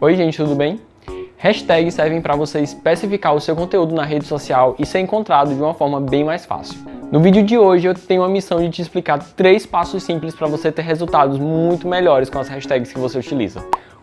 Oi gente, tudo bem? Hashtags servem para você especificar o seu conteúdo na rede social e ser encontrado de uma forma bem mais fácil. No vídeo de hoje eu tenho a missão de te explicar 3 passos simples para você ter resultados muito melhores com as hashtags que você utiliza.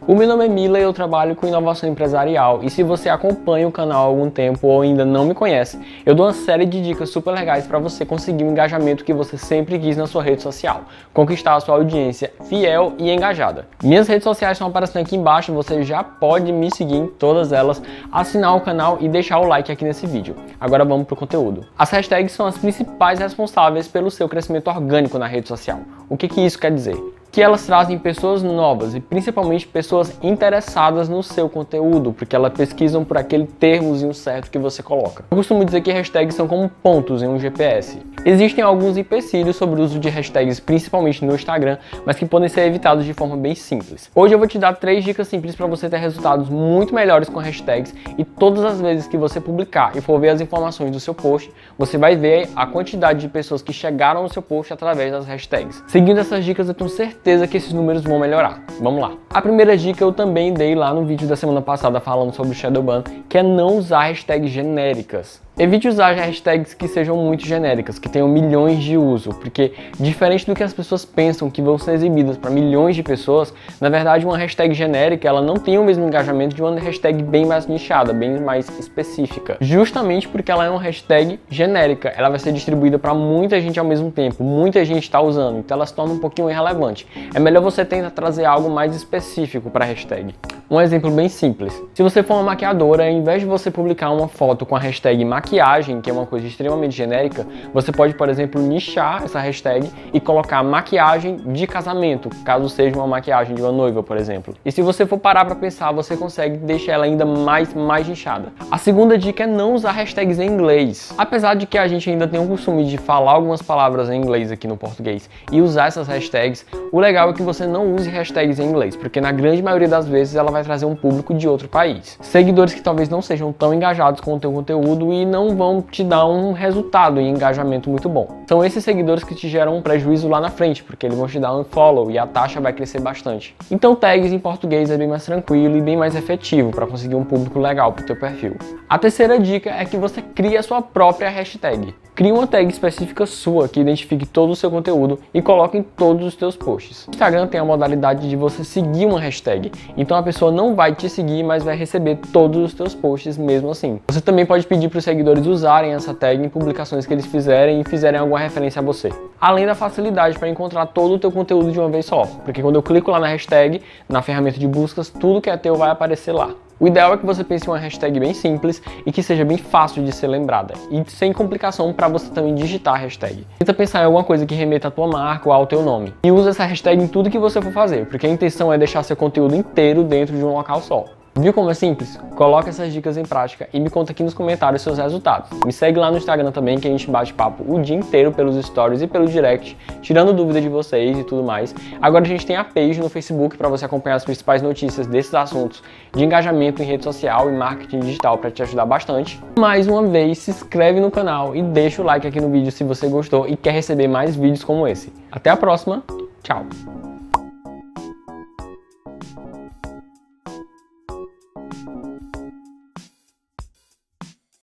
O meu nome é Mila e eu trabalho com inovação empresarial, e se você acompanha o canal há algum tempo ou ainda não me conhece, eu dou uma série de dicas super legais para você conseguir o engajamento que você sempre quis na sua rede social, conquistar a sua audiência fiel e engajada. Minhas redes sociais estão aparecendo aqui embaixo, você já pode me seguir em todas elas, assinar o canal e deixar o like aqui nesse vídeo. Agora vamos pro conteúdo. As hashtags são as principais responsáveis pelo seu crescimento orgânico na rede social. O que isso quer dizer? Que elas trazem pessoas novas e principalmente pessoas interessadas no seu conteúdo, porque elas pesquisam por aquele termozinho certo que você coloca. Eu costumo dizer que hashtags são como pontos em um GPS. Existem alguns empecilhos sobre o uso de hashtags, principalmente no Instagram, mas que podem ser evitados de forma bem simples. Hoje eu vou te dar 3 dicas simples para você ter resultados muito melhores com hashtags, e todas as vezes que você publicar e for ver as informações do seu post, você vai ver a quantidade de pessoas que chegaram no seu post através das hashtags. Seguindo essas dicas, eu tenho certeza que esses números vão melhorar. Vamos lá. A primeira dica eu também dei lá no vídeo da semana passada falando sobre o Shadowban, que é não usar hashtags genéricas. Evite usar hashtags que sejam muito genéricas, que tenham milhões de uso, porque diferente do que as pessoas pensam que vão ser exibidas para milhões de pessoas, na verdade uma hashtag genérica ela não tem o mesmo engajamento de uma hashtag bem mais nichada, bem mais específica. Justamente porque ela é uma hashtag genérica, ela vai ser distribuída para muita gente ao mesmo tempo, muita gente está usando, então ela se torna um pouquinho irrelevante. É melhor você tentar trazer algo mais específico para a hashtag. Um exemplo bem simples. Se você for uma maquiadora, ao invés de você publicar uma foto com a hashtag maquiagem, que é uma coisa extremamente genérica, você pode, por exemplo, nichar essa hashtag e colocar maquiagem de casamento, caso seja uma maquiagem de uma noiva, por exemplo. E se você for parar para pensar, você consegue deixar ela ainda mais nichada. A segunda dica é não usar hashtags em inglês. Apesar de que a gente ainda tem o costume de falar algumas palavras em inglês aqui no português e usar essas hashtags, o legal é que você não use hashtags em inglês, porque na grande maioria das vezes ela vai trazer um público de outro país. Seguidores que talvez não sejam tão engajados com o teu conteúdo e não vão te dar um resultado e engajamento muito bom. São esses seguidores que te geram um prejuízo lá na frente, porque eles vão te dar um follow e a taxa vai crescer bastante. Então tags em português é bem mais tranquilo e bem mais efetivo para conseguir um público legal para o teu perfil. A terceira dica é que você crie a sua própria hashtag. Crie uma tag específica sua que identifique todo o seu conteúdo e coloque em todos os teus posts. O Instagram tem a modalidade de você seguir uma hashtag, então a pessoa não vai te seguir, mas vai receber todos os teus posts mesmo assim. Você também pode pedir para os seguidores usarem essa tag em publicações que eles fizerem e fizerem alguma referência a você. Além da facilidade para encontrar todo o teu conteúdo de uma vez só, porque quando eu clico lá na hashtag, na ferramenta de buscas, tudo que é teu vai aparecer lá. O ideal é que você pense em uma hashtag bem simples e que seja bem fácil de ser lembrada e sem complicação para você também digitar a hashtag. Tenta pensar em alguma coisa que remeta à tua marca ou ao teu nome e usa essa hashtag em tudo que você for fazer, porque a intenção é deixar seu conteúdo inteiro dentro de um local só. Viu como é simples? Coloca essas dicas em prática e me conta aqui nos comentários seus resultados. Me segue lá no Instagram também, que a gente bate papo o dia inteiro pelos stories e pelo direct, tirando dúvidas de vocês e tudo mais. Agora a gente tem a page no Facebook para você acompanhar as principais notícias desses assuntos de engajamento em rede social e marketing digital para te ajudar bastante. Mais uma vez, se inscreve no canal e deixa o like aqui no vídeo se você gostou e quer receber mais vídeos como esse. Até a próxima, tchau!